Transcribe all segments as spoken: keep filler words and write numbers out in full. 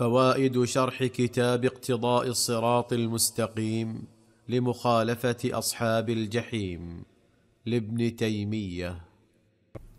فوائد شرح كتاب اقتضاء الصراط المستقيم لمخالفة أصحاب الجحيم لابن تيمية.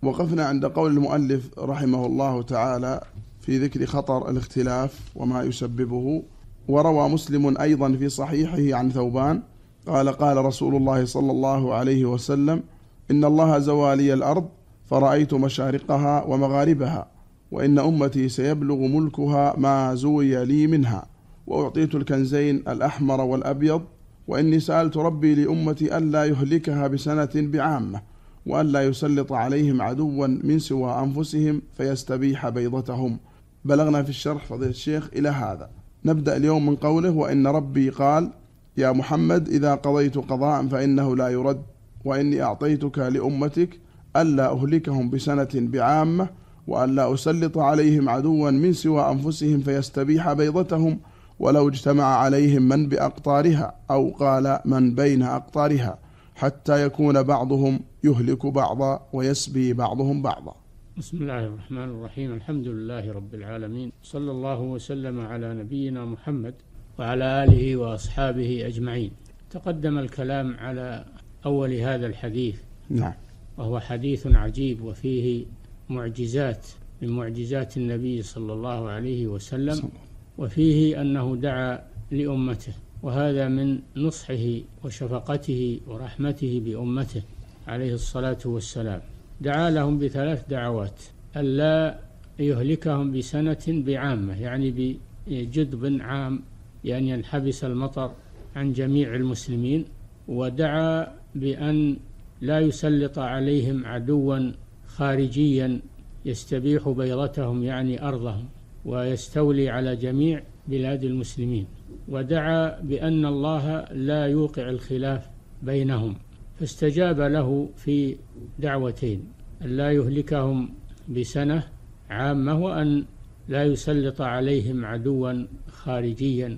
وقفنا عند قول المؤلف رحمه الله تعالى في ذكر خطر الاختلاف وما يسببه. وروى مسلم أيضا في صحيحه عن ثوبان قال قال رسول الله صلى الله عليه وسلم: إن الله زوالي الأرض فرأيت مشارقها ومغاربها، وإن أمتي سيبلغ ملكها ما زوي لي منها، وأعطيت الكنزين الأحمر والأبيض، وإني سألت ربي لأمتي ألا يهلكها بسنة بعامة، وألا يسلط عليهم عدوا من سوى أنفسهم فيستبيح بيضتهم. بلغنا في الشرح فضيلة الشيخ إلى هذا. نبدأ اليوم من قوله: وإن ربي قال: يا محمد إذا قضيت قضاء فإنه لا يرد، وإني أعطيتك لأمتك ألا أهلكهم بسنة بعامة، وألا أسلط عليهم عدوا من سوى أنفسهم فيستبيح بيضتهم، ولو اجتمع عليهم من بأقطارها، أو قال من بين أقطارها، حتى يكون بعضهم يهلك بعضا ويسبي بعضهم بعضا. بسم الله الرحمن الرحيم، الحمد لله رب العالمين، صلى الله وسلم على نبينا محمد وعلى آله وأصحابه أجمعين. تقدم الكلام على أول هذا الحديث، نعم، وهو حديث عجيب وفيه معجزات من معجزات النبي صلى الله عليه وسلم، وفيه أنه دعا لأمته، وهذا من نصحه وشفقته ورحمته بأمته عليه الصلاة والسلام. دعا لهم بثلاث دعوات: ألا يهلكهم بسنة بعامة، يعني بجدب عام، بأن ينحبس المطر عن جميع المسلمين، ودعا بأن لا يسلط عليهم عدوا خارجيا يستبيح بيضتهم، يعني أرضهم، ويستولي على جميع بلاد المسلمين، ودعا بأن الله لا يوقع الخلاف بينهم. فاستجاب له في دعوتين: أن لا يهلكهم بسنة عامة، وأن لا يسلط عليهم عدوا خارجيا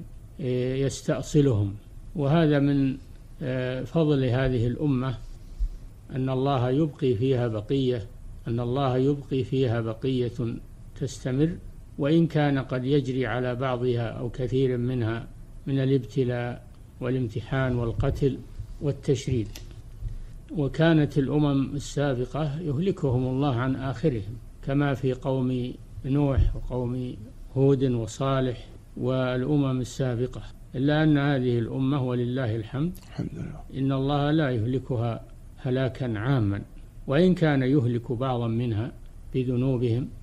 يستأصلهم. وهذا من فضل هذه الأمة أن الله يبقي فيها بقية أن الله يبقي فيها بقية تستمر، وإن كان قد يجري على بعضها أو كثير منها من الابتلاء والامتحان والقتل والتشريد. وكانت الأمم السابقة يهلكهم الله عن آخرهم، كما في قوم نوح وقوم هود وصالح والأمم السابقة، إلا أن هذه الأمة ولله الحمد إن الله لا يهلكها هلاكا عاما، وإن كان يهلك بعضا منها بذنوبهم،